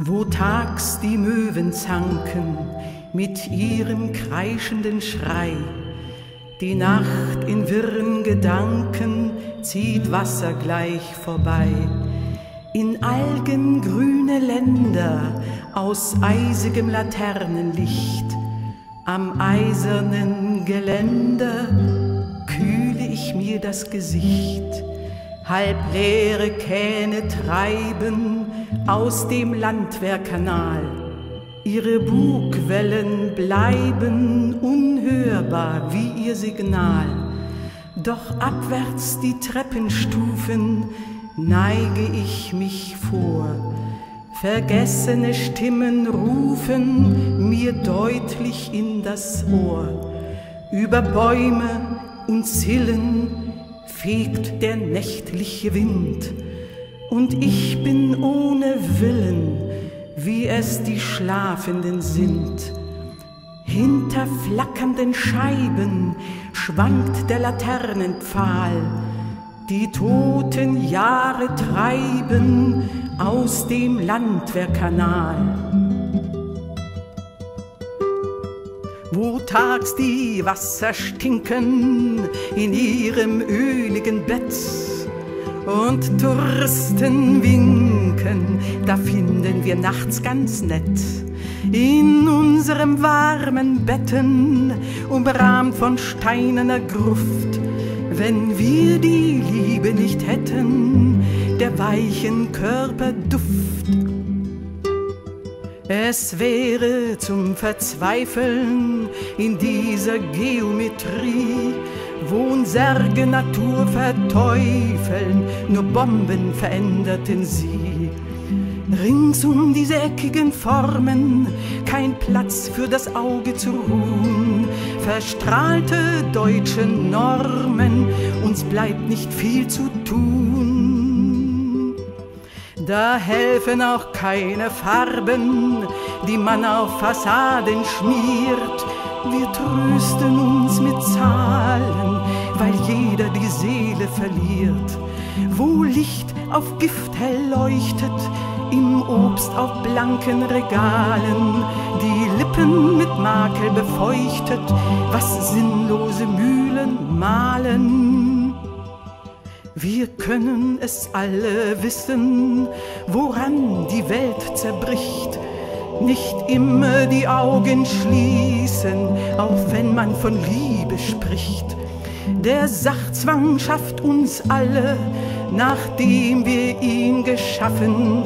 Wo tags die Möwen zanken mit ihrem kreischenden Schrei, die Nacht in wirren Gedanken zieht wassergleich vorbei. In algengrüne Länder aus eisigem Laternenlicht, am eisernen Geländer kühle ich mir das Gesicht. Halbleere Kähne treiben aus dem Landwehrkanal, ihre Bugwellen bleiben unhörbar wie ihr Signal. Doch abwärts die Treppenstufen neige ich mich vor, vergessene Stimmen rufen mir deutlich in das Ohr. Über Bäume und Zillen fegt der nächtliche Wind, und ich bin ohne Willen, wie es die Schlafenden sind. Hinter flackernden Scheiben schwankt der Laternenpfahl, die toten Jahre treiben aus dem Landwehrkanal. Wo tags die Wasser stinken in ihrem öligen Bett und Touristen winken, da finden wir nachts ganz nett. In unserem warmen Betten, umrahmt von steinerner Gruft, wenn wir die Liebe nicht hätten, der weichen Körperduft. Es wäre zum Verzweifeln in dieser Geometrie, wo Särge Natur verteufeln, nur Bomben veränderten sie. Rings um diese eckigen Formen, kein Platz für das Auge zu ruhen, verstrahlte deutsche Normen, uns bleibt nicht viel zu tun. Da helfen auch keine Farben, die man auf Fassaden schmiert. Wir trösten uns mit Zahlen, weil jeder die Seele verliert. Wo Licht auf Gift hell leuchtet, im Obst auf blanken Regalen, die Lippen mit Makel befeuchtet, was sinnlose Mühlen malen. Wir können es alle wissen, woran die Welt zerbricht. Nicht immer die Augen schließen, auch wenn man von Liebe spricht. Der Sachzwang schafft uns alle, nachdem wir ihn geschaffen,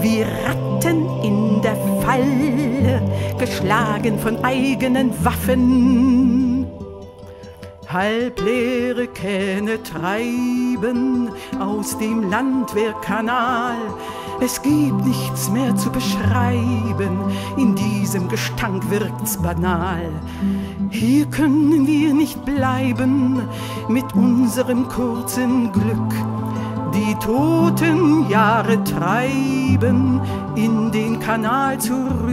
wie Ratten in der Falle, geschlagen von eigenen Waffen. Halbleere Kähne treiben aus dem Landwehrkanal, es gibt nichts mehr zu beschreiben, in diesem Gestank wirkt's banal. Hier können wir nicht bleiben mit unserem kurzen Glück, die toten Jahre treiben in den Kanal zurück.